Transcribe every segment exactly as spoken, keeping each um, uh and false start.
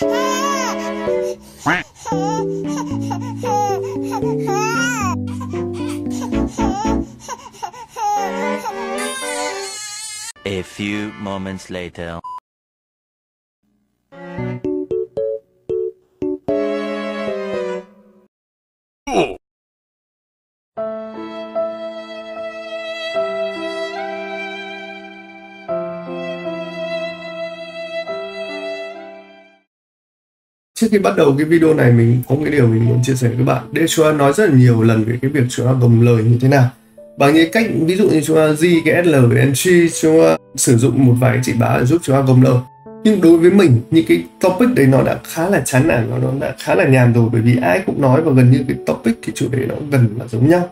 A few moments later. Trước khi bắt đầu cái video này, mình có một cái điều mình muốn chia sẻ với các bạn. Để chúng ta nói rất là nhiều lần về cái việc chúng ta gồng lời như thế nào, bằng những cách ví dụ như chúng ta di cái ét lờ về entry, chúng ta sử dụng một vài chỉ báo để giúp chúng ta gồng lời. Nhưng đối với mình, những cái topic đấy nó đã khá là chán nản, nó đã khá là nhàm rồi, bởi vì ai cũng nói và gần như cái topic thì chủ đề nó gần là giống nhau.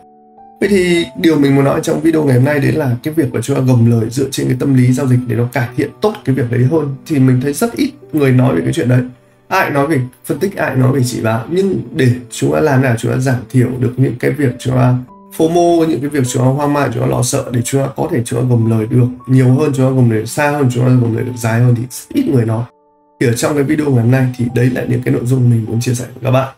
Vậy thì điều mình muốn nói trong video ngày hôm nay đấy là cái việc mà chúng ta gồng lời dựa trên cái tâm lý giao dịch để nó cải thiện tốt cái việc đấy hơn. Thì mình thấy rất ít người nói về cái chuyện đấy. Ai nói về phân tích, ai nói về chỉ báo, nhưng để chúng ta làm nào chúng ta giảm thiểu được những cái việc chúng ta phô mô, những cái việc chúng ta hoang mang, chúng ta lo sợ, để chúng ta có thể chúng ta gồng lời được nhiều hơn, chúng ta gồng lời xa hơn, chúng ta gồng lời được dài hơn thì ít người nói. Thì ở trong cái video ngày hôm nay thì đấy là những cái nội dung mình muốn chia sẻ với các bạn.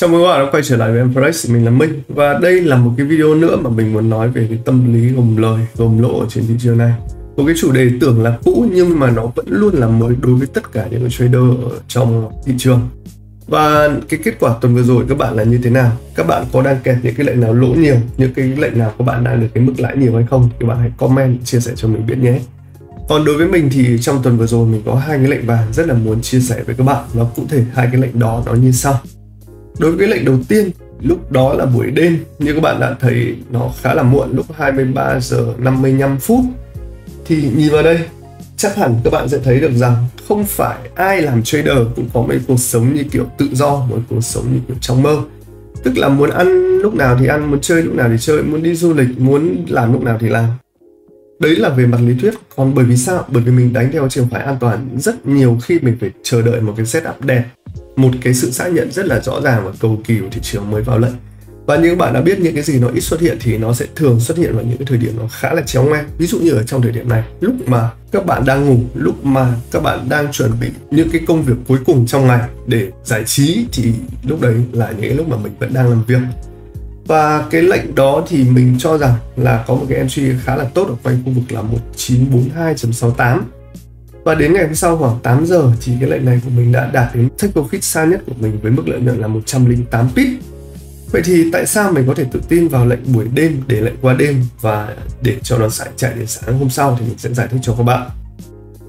Chào mừng các bạn đã quay trở lại với mForex, mình là Minh. Và đây là một cái video nữa mà mình muốn nói về cái tâm lý gồng lời, gồng lỗ ở trên thị trường này. Một cái chủ đề tưởng là cũ nhưng mà nó vẫn luôn là mới đối với tất cả những trader ở trong thị trường. Và cái kết quả tuần vừa rồi các bạn là như thế nào? Các bạn có đang kẹt những cái lệnh nào lỗ nhiều, những cái lệnh nào các bạn đang được cái mức lãi nhiều hay không? Các bạn hãy comment, chia sẻ cho mình biết nhé. Còn đối với mình thì trong tuần vừa rồi mình có hai cái lệnh vàng rất là muốn chia sẻ với các bạn. Nó cụ thể hai cái lệnh đó nó như sau. Đối với cái lệnh đầu tiên, lúc đó là buổi đêm, như các bạn đã thấy nó khá là muộn, lúc hai mươi ba giờ năm mươi lăm phút. Thì nhìn vào đây, chắc hẳn các bạn sẽ thấy được rằng không phải ai làm trader cũng có một cuộc sống như kiểu tự do, một cuộc sống như kiểu trong mơ. Tức là muốn ăn lúc nào thì ăn, muốn chơi lúc nào thì chơi, muốn đi du lịch, muốn làm lúc nào thì làm. Đấy là về mặt lý thuyết. Còn bởi vì sao? Bởi vì mình đánh theo trường phái an toàn, rất nhiều khi mình phải chờ đợi một cái setup đẹp, một cái sự xác nhận rất là rõ ràng và cầu kỳ của thị trường mới vào lệnh. Và như các bạn đã biết, những cái gì nó ít xuất hiện thì nó sẽ thường xuất hiện vào những cái thời điểm nó khá là chéo ngoe. Ví dụ như ở trong thời điểm này, lúc mà các bạn đang ngủ, lúc mà các bạn đang chuẩn bị những cái công việc cuối cùng trong ngày để giải trí, thì lúc đấy là những cái lúc mà mình vẫn đang làm việc. Và cái lệnh đó thì mình cho rằng là có một cái entry khá là tốt ở quanh khu vực là một chín bốn hai chấm sáu tám. Và đến ngày hôm sau khoảng tám giờ thì cái lệnh này của mình đã đạt đến take profit xa nhất của mình với mức lợi nhuận là một trăm lẻ tám pip. Vậy thì tại sao mình có thể tự tin vào lệnh buổi đêm, để lệnh qua đêm và để cho nó chạy chạy đến sáng hôm sau, thì mình sẽ giải thích cho các bạn.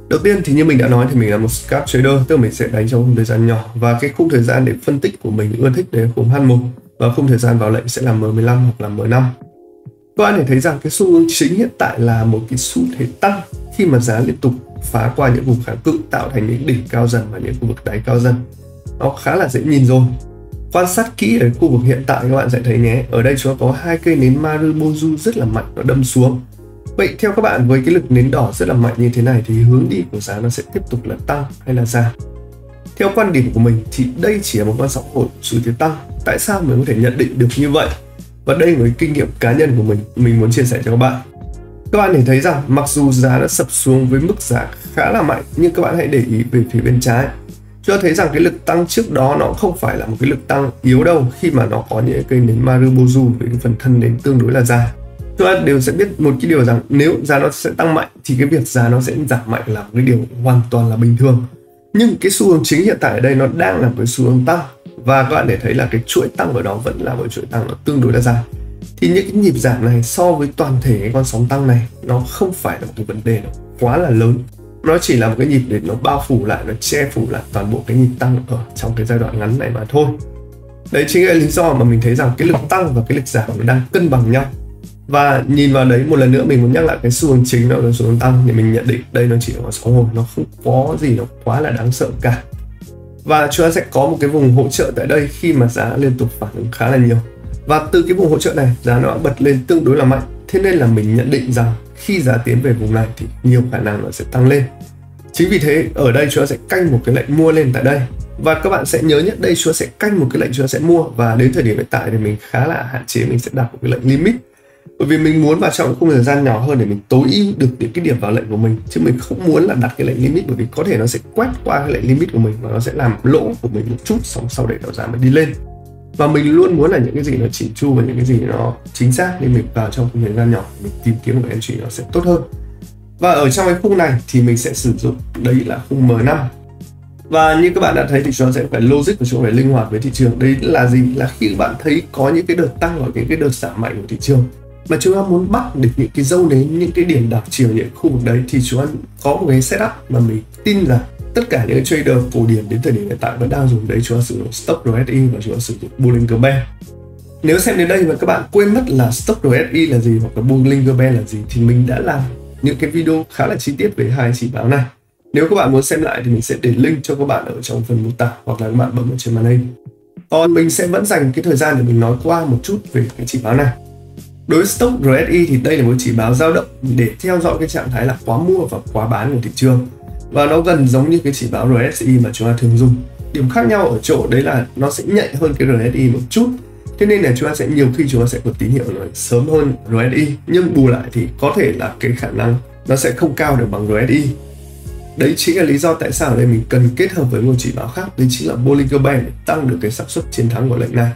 Đầu tiên thì như mình đã nói thì mình là một scalp trader, tức là mình sẽ đánh trong khung thời gian nhỏ, và cái khung thời gian để phân tích của mình ưa thích đấy là khung H một, và khung thời gian vào lệnh sẽ là M mười lăm hoặc là M năm. Các bạn thể thấy rằng cái xu hướng chính hiện tại là một cái xu thế tăng, khi mà giá liên tục phá qua những vùng kháng cự, tạo thành những đỉnh cao dần và những khu vực đáy cao dần. Nó khá là dễ nhìn rồi. Quan sát kỹ ở khu vực hiện tại các bạn sẽ thấy nhé. Ở đây chúng ta có hai cây nến Marubozu rất là mạnh, nó đâm xuống. Vậy theo các bạn, với cái lực nến đỏ rất là mạnh như thế này thì hướng đi của giá nó sẽ tiếp tục là tăng hay là giảm? Theo quan điểm của mình thì đây chỉ là một con sóng hồi xu thế tăng. Tại sao mình có thể nhận định được như vậy? Và đây là cái kinh nghiệm cá nhân của mình, mình muốn chia sẻ cho các bạn. Các bạn thể thấy rằng mặc dù giá đã sập xuống với mức giá khá là mạnh, nhưng các bạn hãy để ý về phía bên trái. Chúng ta thấy rằng cái lực tăng trước đó nó không phải là một cái lực tăng yếu đâu, khi mà nó có những cây nến Marubozu với phần thân nến tương đối là dài. Chúng ta đều sẽ biết một cái điều rằng nếu giá nó sẽ tăng mạnh thì cái việc giá nó sẽ giảm mạnh là một cái điều hoàn toàn là bình thường. Nhưng cái xu hướng chính hiện tại ở đây nó đang là cái xu hướng tăng, và các bạn để thấy là cái chuỗi tăng ở đó vẫn là một chuỗi tăng nó tương đối là dài. Thì những cái nhịp giảm này so với toàn thể cái con sóng tăng này nó không phải là một cái vấn đề nó quá là lớn. Nó chỉ là một cái nhịp để nó bao phủ lại, nó che phủ lại toàn bộ cái nhịp tăng ở trong cái giai đoạn ngắn này mà thôi. Đấy chính là lý do mà mình thấy rằng cái lực tăng và cái lực giảm nó đang cân bằng nhau. Và nhìn vào đấy một lần nữa mình muốn nhắc lại cái xu hướng chính, đó là xu hướng tăng, thì mình nhận định đây nó chỉ có sáu hồi, nó không có gì nó quá là đáng sợ cả. Và chúng ta sẽ có một cái vùng hỗ trợ tại đây khi mà giá liên tục phản ứng khá là nhiều. Và từ cái vùng hỗ trợ này giá nó bật lên tương đối là mạnh. Thế nên là mình nhận định rằng khi giá tiến về vùng này thì nhiều khả năng nó sẽ tăng lên. Chính vì thế ở đây chúng ta sẽ canh một cái lệnh mua lên tại đây. Và các bạn sẽ nhớ nhất đây chúng ta sẽ canh một cái lệnh chúng ta sẽ mua. Và đến thời điểm hiện tại thì mình khá là hạn chế, mình sẽ đặt một cái lệnh limit. Bởi vì mình muốn vào trong khung thời gian nhỏ hơn để mình tối ưu được những cái điểm vào lệnh của mình, chứ mình không muốn là đặt cái lệnh limit, bởi vì có thể nó sẽ quét qua cái lệnh limit của mình và nó sẽ làm lỗ của mình một chút, xong sau đấy nó giá mới đi lên. Và mình luôn muốn là những cái gì nó chỉn chu và những cái gì nó chính xác, nên mình vào trong khung thời gian nhỏ mình tìm kiếm một entry nó sẽ tốt hơn. Và ở trong cái khung này thì mình sẽ sử dụng đấy là khung M năm. Và như các bạn đã thấy thì chúng ta sẽ phải logic và chúng ta phải linh hoạt với thị trường. Đấy là gì? Là khi bạn thấy có những cái đợt tăng hoặc những cái đợt giảm mạnh của thị trường mà chúng ta muốn bắt được những cái dâu đến những cái điểm đảo chiều, những khu vực đấy, thì chúng ta có một cái setup mà mình tin rằng tất cả những trader cổ điển đến thời điểm hiện tại vẫn đang dùng đấy. Chúng ta sử dụng Stop rờ ét i và chúng ta sử dụng Bollinger Band. Nếu xem đến đây mà các bạn quên mất là Stop rờ ét i là gì hoặc là Bollinger Band là gì thì mình đã làm những cái video khá là chi tiết về hai chỉ báo này. Nếu các bạn muốn xem lại thì mình sẽ để link cho các bạn ở trong phần mô tả hoặc là các bạn bấm ở trên màn hình. Còn mình sẽ vẫn dành cái thời gian để mình nói qua một chút về cái chỉ báo này. Đối với Stock rờ ét i thì đây là một chỉ báo dao động để theo dõi cái trạng thái là quá mua và quá bán của thị trường. Và nó gần giống như cái chỉ báo rờ ét i mà chúng ta thường dùng. Điểm khác nhau ở chỗ đấy là nó sẽ nhạy hơn cái rờ ét i một chút. Thế nên là chúng ta sẽ nhiều khi chúng ta sẽ có tín hiệu nó sớm hơn rờ ét i. Nhưng bù lại thì có thể là cái khả năng nó sẽ không cao được bằng rờ ét i. Đấy chính là lý do tại sao ở đây mình cần kết hợp với một chỉ báo khác, đấy chính là Bollinger Band, để tăng được cái xác suất chiến thắng của lệnh này.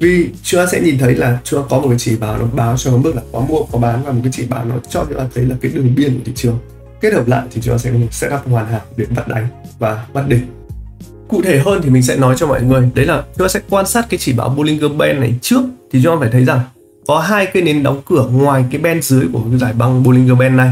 Vì chúng ta sẽ nhìn thấy là chúng ta có một cái chỉ báo nó báo cho mức là có mua có bán, và một cái chỉ báo nó cho chúng ta thấy là cái đường biên của thị trường. Kết hợp lại thì chúng ta sẽ có một setup hoàn hảo để bắt đánh và bắt đỉnh. Cụ thể hơn thì mình sẽ nói cho mọi người, đấy là chúng ta sẽ quan sát cái chỉ báo Bollinger Band này trước, thì chúng ta phải thấy rằng có hai cái nến đóng cửa ngoài cái band dưới của cái giải băng Bollinger Band này,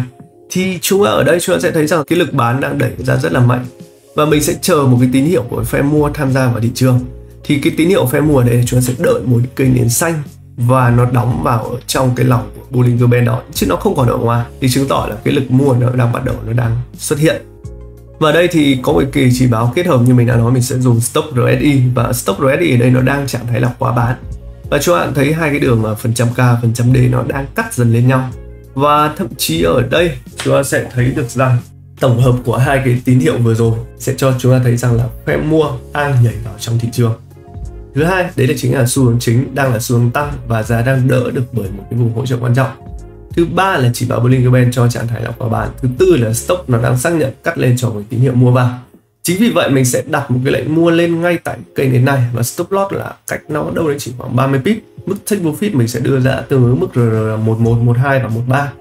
thì chúng ta ở đây chúng ta sẽ thấy rằng cái lực bán đang đẩy ra rất là mạnh, và mình sẽ chờ một cái tín hiệu của phe mua tham gia vào thị trường. Thì cái tín hiệu phe mua ở đây chúng ta sẽ đợi một cây nến xanh và nó đóng vào ở trong cái lòng của Bollinger Band đó, chứ nó không còn ở ngoài, thì chứng tỏ là cái lực mua nó đang bắt đầu nó đang xuất hiện. Và đây thì có một kỳ chỉ báo kết hợp như mình đã nói, mình sẽ dùng Stop rờ ét i, và Stop rờ ét i ở đây nó đang trạng thái là quá bán, và chúng bạn thấy hai cái đường mà phần trăm K, phần trăm D nó đang cắt dần lên nhau. Và thậm chí ở đây chúng ta sẽ thấy được rằng tổng hợp của hai cái tín hiệu vừa rồi sẽ cho chúng ta thấy rằng là phe mua đang nhảy vào trong thị trường. Thứ hai, đấy là chính là xu hướng chính đang là xu hướng tăng và giá đang đỡ được bởi một cái vùng hỗ trợ quan trọng. Thứ ba là chỉ báo Bollinger Band cho trạng thái là quá bán. Thứ tư là stock nó đang xác nhận cắt lên cho một tín hiệu mua vào. Chính vì vậy mình sẽ đặt một cái lệnh mua lên ngay tại cây nến này, và stop loss là cách nó đâu đấy chỉ khoảng ba mươi pip. Mức take profit mình sẽ đưa ra tương ứng mức rờ rờ là một một, một hai và một ba.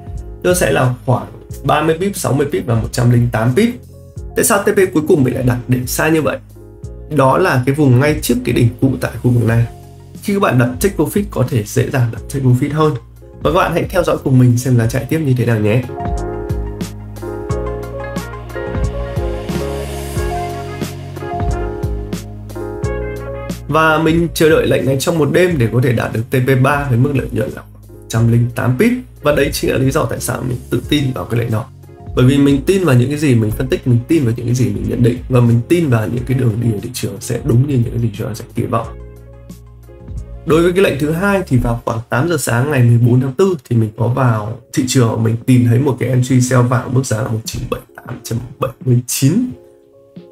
Nó sẽ là khoảng ba mươi pip, sáu mươi pip và một trăm lẻ tám pip. Tại sao tê pê cuối cùng mình lại đặt để sai như vậy? Đó là cái vùng ngay trước cái đỉnh cũ tại khu vực này. Khi các bạn đặt take profit có thể dễ dàng đặt take profit hơn. Và các bạn hãy theo dõi cùng mình xem giá chạy tiếp như thế nào nhé. Và mình chờ đợi lệnh này trong một đêm để có thể đạt được tê pê ba với mức lợi nhuận là một trăm lẻ tám pip. Và đấy chính là lý do tại sao mình tự tin vào cái lệnh đó. Bởi vì mình tin vào những cái gì mình phân tích, mình tin vào những cái gì mình nhận định, và mình tin vào những cái đường đi của thị trường sẽ đúng như những cái gì chúng ta sẽ kỳ vọng. Đối với cái lệnh thứ hai thì vào khoảng tám giờ sáng ngày mười bốn tháng tư thì mình có vào thị trường, mình tìm thấy một cái entry sell vào mức giá là một chín bảy tám chấm bảy chín.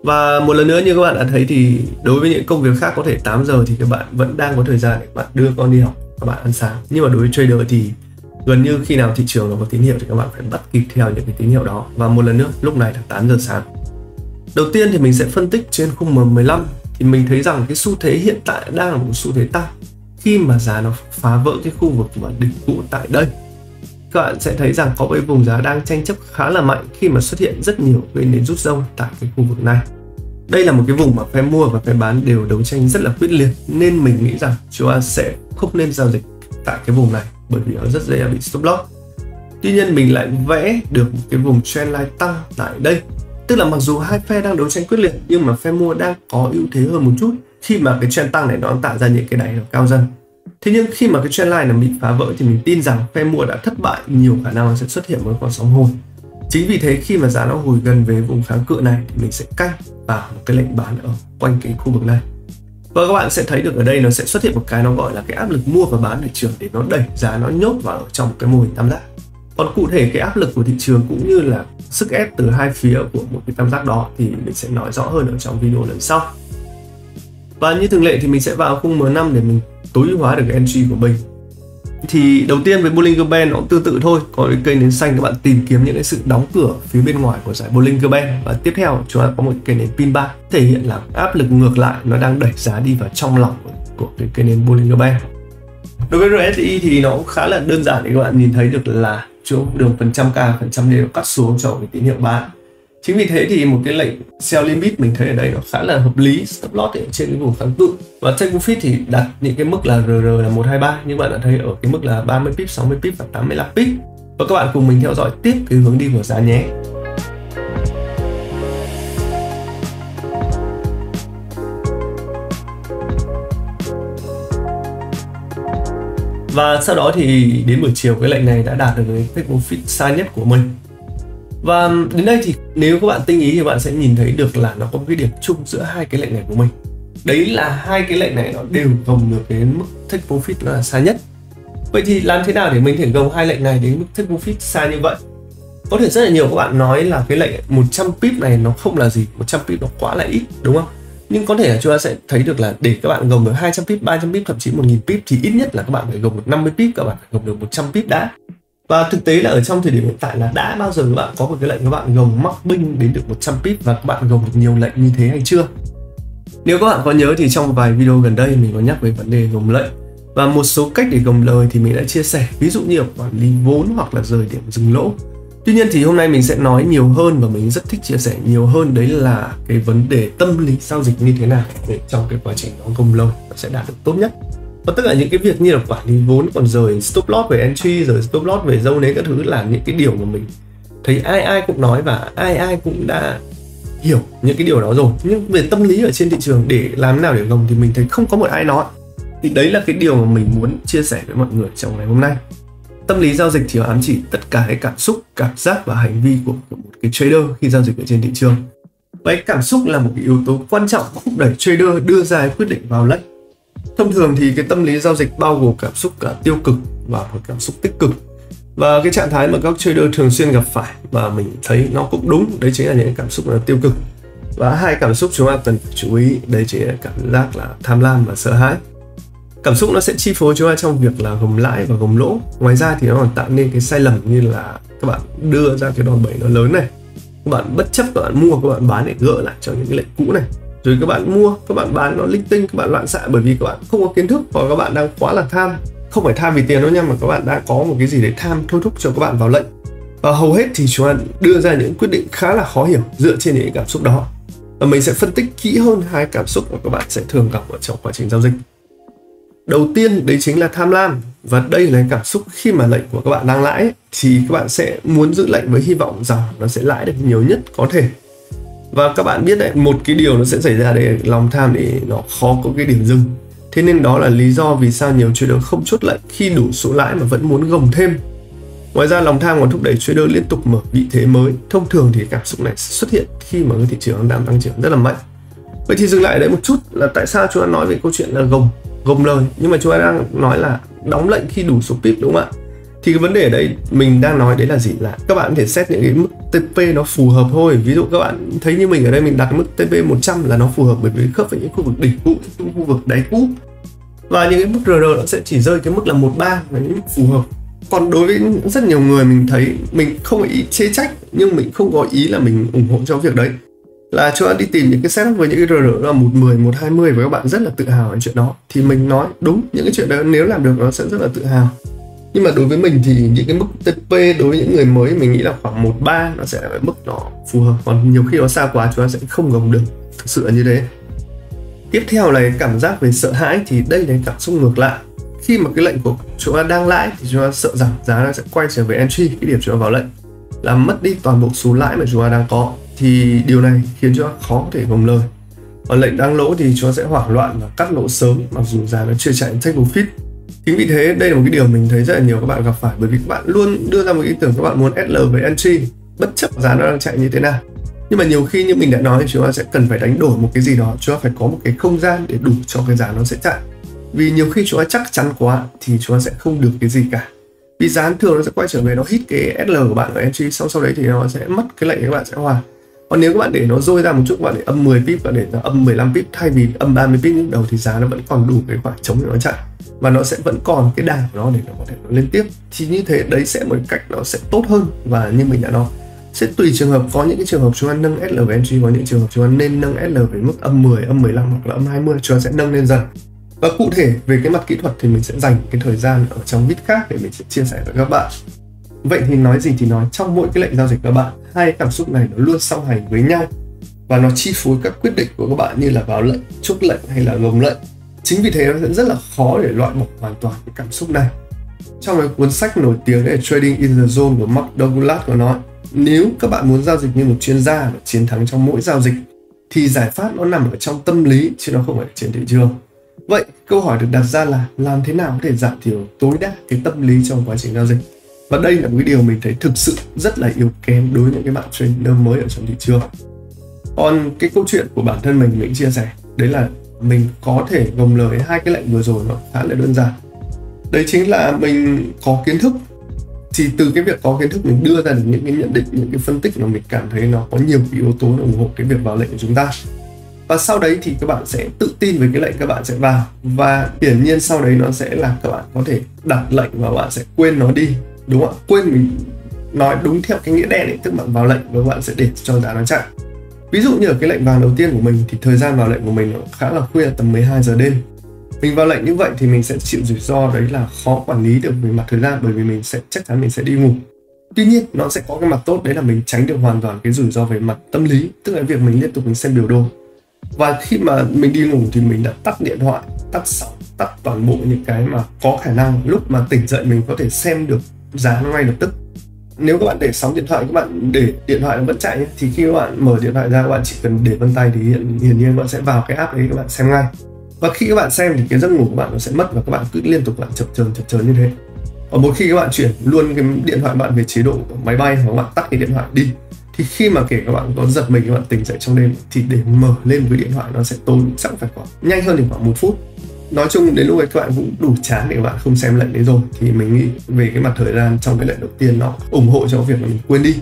Và một lần nữa như các bạn đã thấy thì đối với những công việc khác có thể tám giờ thì các bạn vẫn đang có thời gian để bạn đưa con đi học, các bạn ăn sáng. Nhưng mà đối với trader thì gần như khi nào thị trường nó có tín hiệu thì các bạn phải bắt kịp theo những cái tín hiệu đó. Và một lần nữa, lúc này là tám giờ sáng. Đầu tiên thì mình sẽ phân tích trên khung M mười lăm. Thì mình thấy rằng cái xu thế hiện tại đang là một xu thế tăng, khi mà giá nó phá vỡ cái khu vực mà đỉnh cũ tại đây. Các bạn sẽ thấy rằng có cái vùng giá đang tranh chấp khá là mạnh khi mà xuất hiện rất nhiều gây nến rút râu tại cái khu vực này. Đây là một cái vùng mà phe mua và phe bán đều đấu tranh rất là quyết liệt, nên mình nghĩ rằng chúng ta sẽ không nên giao dịch tại cái vùng này, bởi vì nó rất dễ bị stop loss. Tuy nhiên mình lại vẽ được một cái vùng trendline tăng tại đây. Tức là mặc dù hai phe đang đấu tranh quyết liệt nhưng mà phe mua đang có ưu thế hơn một chút, khi mà cái trend tăng này nó tạo ra những cái đáy nó cao dần. Thế nhưng khi mà cái trendline này bị phá vỡ thì mình tin rằng phe mua đã thất bại, nhiều khả năng sẽ xuất hiện một con sóng hồi. Chính vì thế khi mà giá nó hồi gần về vùng kháng cự này thì mình sẽ canh vào một cái lệnh bán ở quanh cái khu vực này. Và các bạn sẽ thấy được ở đây nó sẽ xuất hiện một cái nó gọi là cái áp lực mua và bán thị trường để nó đẩy giá nó nhốt vào ở trong một cái mô hình tam giác. Còn cụ thể cái áp lực của thị trường cũng như là sức ép từ hai phía của một cái tam giác đó thì mình sẽ nói rõ hơn ở trong video lần sau. Và như thường lệ thì mình sẽ vào khung M năm để mình tối ưu hóa được cái entry của mình. Thì đầu tiên với Bollinger Band nó cũng tương tự thôi, có cái cây nến xanh các bạn tìm kiếm những cái sự đóng cửa phía bên ngoài của giải Bollinger Band, và tiếp theo chúng ta có một cây nến pin bar thể hiện là áp lực ngược lại nó đang đẩy giá đi vào trong lòng của cái cây nến Bollinger Band. Đối với rờ ét i thì nó cũng khá là đơn giản để các bạn nhìn thấy được là chỗ đường phần trăm K, phần trăm D nó cắt xuống cho cái tín hiệu bán. Chính vì thế thì một cái lệnh sell limit mình thấy ở đây nó khá là hợp lý, stop loss ở trên cái vùng kháng cự. Và take profit thì đặt những cái mức là rờ rờ là một hai ba, nhưng bạn đã thấy ở cái mức là ba mươi pip, sáu mươi pip và tám mươi lăm pip. Và các bạn cùng mình theo dõi tiếp cái hướng đi của giá nhé. Và sau đó thì đến buổi chiều cái lệnh này đã đạt được cái take profit xa nhất của mình. Và đến đây thì nếu các bạn tinh ý thì bạn sẽ nhìn thấy được là nó có một cái điểm chung giữa hai cái lệnh này của mình. Đấy là hai cái lệnh này nó đều gồng được đến mức take profit nó là xa nhất. Vậy thì làm thế nào để mình thể gồng hai lệnh này đến mức take profit xa như vậy? Có thể rất là nhiều các bạn nói là cái lệnh một trăm pip này nó không là gì, một trăm pip nó quá là ít, đúng không? Nhưng có thể là chúng ta sẽ thấy được là để các bạn gồng được hai trăm pip, ba trăm pip, thậm chí một nghìn pip thì ít nhất là các bạn phải gồng được năm mươi pip, các bạn phải gồng được một trăm pip đã. Và thực tế là ở trong thời điểm hiện tại là đã bao giờ các bạn có một cái lệnh các bạn gồng mắc binh đến được một trăm pip và các bạn gồng được nhiều lệnh như thế hay chưa? Nếu các bạn có nhớ thì trong vài video gần đây mình có nhắc về vấn đề gồng lệnh và một số cách để gồng lời thì mình đã chia sẻ, ví dụ như quản lý vốn hoặc là rời điểm dừng lỗ. Tuy nhiên thì hôm nay mình sẽ nói nhiều hơn và mình rất thích chia sẻ nhiều hơn, đấy là cái vấn đề tâm lý giao dịch như thế nào để trong cái quá trình nó gồng lời nó sẽ đạt được tốt nhất. Và tất cả những cái việc như là quản lý vốn, còn rồi stop loss về entry, rồi stop loss về dâu nến các thứ là những cái điều mà mình thấy ai ai cũng nói và ai ai cũng đã hiểu những cái điều đó rồi. Nhưng về tâm lý ở trên thị trường để làm thế nào để gồng thì mình thấy không có một ai nói. Thì đấy là cái điều mà mình muốn chia sẻ với mọi người trong ngày hôm nay. Tâm lý giao dịch thì ám chỉ tất cả cái cảm xúc, cảm giác và hành vi của một cái trader khi giao dịch ở trên thị trường. Và cái cảm xúc là một cái yếu tố quan trọng thúc đẩy trader đưa ra quyết định vào lệnh. Thông thường thì cái tâm lý giao dịch bao gồm cảm xúc cả tiêu cực và một cảm xúc tích cực. Và cái trạng thái mà các trader thường xuyên gặp phải mà mình thấy nó cũng đúng, đấy chính là những cảm xúc là tiêu cực. Và hai cảm xúc chúng ta cần phải chú ý, đấy chính là cảm giác là tham lam và sợ hãi. Cảm xúc nó sẽ chi phối chúng ta trong việc là gồng lãi và gồng lỗ. Ngoài ra thì nó còn tạo nên cái sai lầm như là các bạn đưa ra cái đòn bẩy nó lớn này, các bạn bất chấp các bạn mua, các bạn bán để gỡ lại cho những cái lệnh cũ này. Rồi các bạn mua, các bạn bán nó linh tinh, các bạn loạn xạ bởi vì các bạn không có kiến thức hoặc các bạn đang quá là tham. Không phải tham vì tiền đâu nha, mà các bạn đã có một cái gì để tham thôi thúc cho các bạn vào lệnh. Và hầu hết thì chúng ta đưa ra những quyết định khá là khó hiểu dựa trên những cảm xúc đó. Và mình sẽ phân tích kỹ hơn hai cảm xúc mà các bạn sẽ thường gặp ở trong quá trình giao dịch. Đầu tiên đấy chính là tham lam, và đây là cảm xúc khi mà lệnh của các bạn đang lãi thì các bạn sẽ muốn giữ lệnh với hy vọng rằng nó sẽ lãi được nhiều nhất có thể. Và các bạn biết đấy, một cái điều nó sẽ xảy ra để lòng tham để nó khó có cái điểm dừng. Thế nên đó là lý do vì sao nhiều trader không chốt lệnh khi đủ số lãi mà vẫn muốn gồng thêm. Ngoài ra lòng tham còn thúc đẩy trader liên tục mở vị thế mới. Thông thường thì cảm xúc này xuất hiện khi mà cái thị trường đang tăng trưởng rất là mạnh. Vậy thì dừng lại đấy một chút là tại sao chúng ta nói về câu chuyện là gồng, gồng lời, nhưng mà chúng ta đang nói là đóng lệnh khi đủ số pip, đúng không ạ? Thì cái vấn đề ở đây mình đang nói đấy là gì, là các bạn có thể xét những cái mức tê pê nó phù hợp thôi. Ví dụ các bạn thấy như mình ở đây mình đặt mức tê pê một trăm là nó phù hợp bởi vì khớp với những khu vực đỉnh cũ, những khu vực đáy cũ. Và những cái mức rờ rờ nó sẽ chỉ rơi cái mức là một ba là những mức phù hợp. Còn đối với rất nhiều người mình thấy, mình không ý chê trách nhưng mình không có ý là mình ủng hộ cho việc đấy, là chúng ta đi tìm những cái setup với những cái rờ rờ là một mười, một hai mươi và các bạn rất là tự hào về chuyện đó. Thì mình nói đúng, những cái chuyện đó nếu làm được nó sẽ rất là tự hào. Nhưng mà đối với mình thì những cái mức tê pê đối với những người mới mình nghĩ là khoảng một ba nó sẽ là mức nó phù hợp. Còn nhiều khi nó xa quá chúng ta sẽ không gồng được, thực sự là như thế. Tiếp theo là cảm giác về sợ hãi, thì đây là cảm xúc ngược lại. Khi mà cái lệnh của chúng ta đang lãi thì chúng ta sợ rằng giá nó sẽ quay trở về entry, cái điểm chúng ta vào lệnh, làm mất đi toàn bộ số lãi mà chúng ta đang có. Thì điều này khiến chúng ta khó có thể gồng lời. Còn lệnh đang lỗ thì chúng ta sẽ hoảng loạn và cắt lỗ sớm mặc dù giá nó chưa chạy take profit. Chính vì thế đây là một cái điều mình thấy rất là nhiều các bạn gặp phải, bởi vì các bạn luôn đưa ra một ý tưởng các bạn muốn ét lờ với entry bất chấp giá nó đang chạy như thế nào. Nhưng mà nhiều khi như mình đã nói thì chúng ta sẽ cần phải đánh đổi một cái gì đó, chúng ta phải có một cái không gian để đủ cho cái giá nó sẽ chạy. Vì nhiều khi chúng ta chắc chắn quá thì chúng ta sẽ không được cái gì cả. Vì giá thường nó sẽ quay trở về, nó hit cái ét lờ của bạn và entry, xong sau đấy thì nó sẽ mất cái lệnh, các bạn sẽ hòa. Còn nếu các bạn để nó rơi ra một chút, các bạn để âm mười pip và để ra âm mười lăm pip thay vì âm ba mươi pip lúc đầu thì giá nó vẫn còn đủ cái khoảng trống để nó chạy, và nó sẽ vẫn còn cái đà của nó để nó có thể nó lên tiếp. Thì như thế đấy sẽ một cách nó sẽ tốt hơn, và như mình đã nói sẽ tùy trường hợp, có những cái trường hợp chúng ta nâng ét lờ về entry, có những trường hợp chúng ta nên nâng ét lờ về mức âm mười, âm mười lăm hoặc là âm hai mươi, chúng ta sẽ nâng lên dần. Và cụ thể về cái mặt kỹ thuật thì mình sẽ dành cái thời gian ở trong video khác để mình sẽ chia sẻ với các bạn. Vậy thì nói gì thì nói, trong mỗi cái lệnh giao dịch các bạn, hai cảm xúc này nó luôn song hành với nhau và nó chi phối các quyết định của các bạn, như là vào lệnh, chốt lệnh hay là ngừng lệnh. Chính vì thế nó sẽ rất là khó để loại bỏ hoàn toàn cái cảm xúc này. Trong cái cuốn sách nổi tiếng là Trading in the Zone của Mark Douglas có nói, nếu các bạn muốn giao dịch như một chuyên gia và chiến thắng trong mỗi giao dịch thì giải pháp nó nằm ở trong tâm lý chứ nó không phải trên thị trường. Vậy câu hỏi được đặt ra là làm thế nào có thể giảm thiểu tối đa cái tâm lý trong quá trình giao dịch? Và đây là một cái điều mình thấy thực sự rất là yếu kém đối với những cái bạn trader mới ở trong thị trường. Còn cái câu chuyện của bản thân mình mình chia sẻ, đấy là mình có thể gồng lời hai cái lệnh vừa rồi nó khá là đơn giản. Đấy chính là mình có kiến thức, thì từ cái việc có kiến thức mình đưa ra được những cái nhận định, những cái phân tích mà mình cảm thấy nó có nhiều cái yếu tố ủng hộ cái việc vào lệnh của chúng ta. Và sau đấy thì các bạn sẽ tự tin với cái lệnh các bạn sẽ vào, và hiển nhiên sau đấy nó sẽ làm các bạn có thể đặt lệnh và bạn sẽ quên nó đi, đúng không ạ? Quên, mình nói đúng theo cái nghĩa đen ấy, tức bạn vào lệnh và bạn sẽ để cho giá nó chạy. Ví dụ như ở cái lệnh vàng đầu tiên của mình thì thời gian vào lệnh của mình nó khá là khuya, tầm mười hai giờ đêm. Mình vào lệnh như vậy thì mình sẽ chịu rủi ro, đấy là khó quản lý được về mặt thời gian, bởi vì mình sẽ chắc chắn mình sẽ đi ngủ. Tuy nhiên nó sẽ có cái mặt tốt, đấy là mình tránh được hoàn toàn cái rủi ro về mặt tâm lý, tức là việc mình liên tục mình xem biểu đồ. Và khi mà mình đi ngủ thì mình đã tắt điện thoại, tắt sóng, tắt toàn bộ những cái mà có khả năng lúc mà tỉnh dậy mình có thể xem được giá ngay lập tức. Nếu các bạn để sóng điện thoại, các bạn để điện thoại nó vẫn chạy thì khi các bạn mở điện thoại ra, các bạn chỉ cần để vân tay thì hiện, hiển nhiên các bạn sẽ vào cái app đấy, các bạn xem ngay. Và khi các bạn xem thì cái giấc ngủ của bạn nó sẽ mất, và các bạn cứ liên tục bạn chập chờn chập chờn như thế. Và một khi các bạn chuyển luôn cái điện thoại bạn về chế độ máy bay hoặc bạn tắt cái điện thoại đi, thì khi mà kể các bạn có giật mình, các bạn tỉnh dậy trong đêm thì để mở lên một cái điện thoại nó sẽ tốn sẵn phải khoảng nhanh hơn thì khoảng một phút. Nói chung đến lúc ấy các bạn cũng đủ chán để các bạn không xem lệnh đấy rồi, thì mình nghĩ về cái mặt thời gian trong cái lệnh đầu tiên nó ủng hộ cho việc là mình quên đi.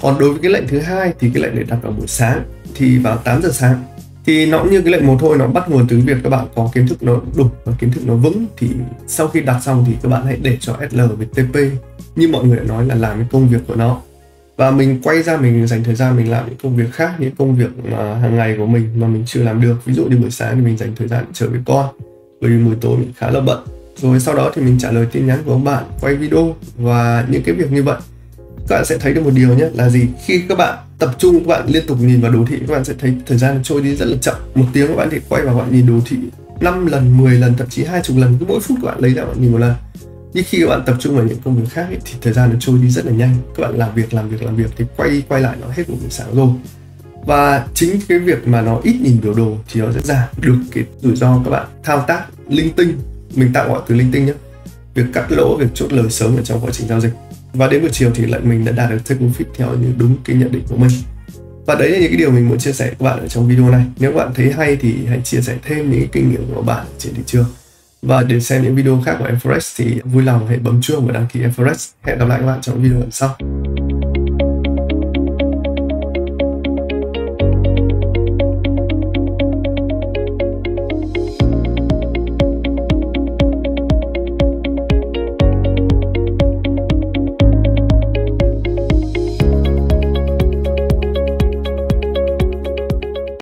Còn đối với cái lệnh thứ hai thì cái lệnh để đặt vào buổi sáng, thì vào tám giờ sáng thì nó như cái lệnh một thôi, nó bắt nguồn từ việc các bạn có kiến thức nó đủ và kiến thức nó vững, thì sau khi đặt xong thì các bạn hãy để cho ét lờ với tê pê như mọi người đã nói là làm cái công việc của nó. Và mình quay ra mình dành thời gian mình làm những công việc khác, những công việc mà hàng ngày của mình mà mình chưa làm được. Ví dụ như buổi sáng thì mình dành thời gian chơi với con, bởi vì buổi tối mình khá là bận. Rồi sau đó thì mình trả lời tin nhắn của các bạn, quay video và những cái việc như vậy. Các bạn sẽ thấy được một điều nhé, là gì? Khi các bạn tập trung, các bạn liên tục nhìn vào đồ thị, các bạn sẽ thấy thời gian trôi đi rất là chậm. Một tiếng các bạn thì quay vào, bạn nhìn đồ thị năm lần, mười lần, thậm chí hai mươi lần, cứ mỗi phút các bạn lấy ra bạn nhìn một lần. Nhưng khi các bạn tập trung vào những công việc khác ấy, thì thời gian nó trôi đi rất là nhanh. Các bạn làm việc, làm việc, làm việc thì quay quay lại nó hết một buổi sáng rồi. Và chính cái việc mà nó ít nhìn biểu đồ thì nó sẽ giảm được cái rủi ro các bạn thao tác linh tinh. Mình tạm gọi từ linh tinh nhé. Việc cắt lỗ, việc chốt lời sớm ở trong quá trình giao dịch. Và đến buổi chiều thì lại mình đã đạt được take profit theo như đúng cái nhận định của mình. Và đấy là những cái điều mình muốn chia sẻ với các bạn ở trong video này. Nếu các bạn thấy hay thì hãy chia sẻ thêm những kinh nghiệm của bạn trên thị trường. Và để xem những video khác của mForex thì vui lòng hãy bấm chuông và đăng ký mForex. Hẹn gặp lại các bạn trong video lần sau.